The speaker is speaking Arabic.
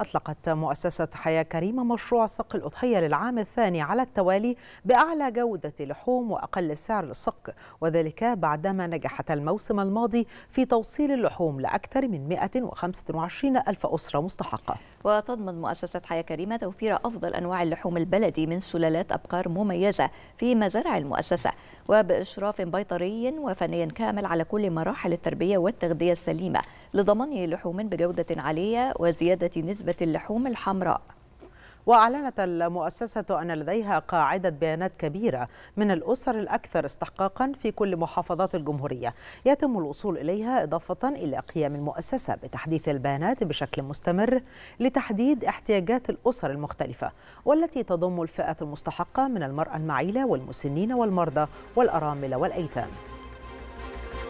أطلقت مؤسسة حياة كريمة مشروع صق الأضحية للعام الثاني على التوالي بأعلى جودة لحوم وأقل سعر للصق، وذلك بعدما نجحت الموسم الماضي في توصيل اللحوم لأكثر من 125 ألف أسرة مستحقة. وتضمن مؤسسة حياة كريمة توفير أفضل أنواع اللحوم البلدي من سلالات أبقار مميزة في مزارع المؤسسة، وبإشراف بيطري وفني كامل على كل مراحل التربية والتغذية السليمة لضمان لحوم بجودة عالية وزيادة نسبة اللحوم الحمراء. وأعلنت المؤسسة أن لديها قاعدة بيانات كبيرة من الأسر الأكثر استحقاقا في كل محافظات الجمهورية يتم الوصول إليها، إضافة إلى قيام المؤسسة بتحديث البيانات بشكل مستمر لتحديد احتياجات الأسر المختلفة، والتي تضم الفئات المستحقة من المرأة المعيلة والمسنين والمرضى والأرامل والأيتام.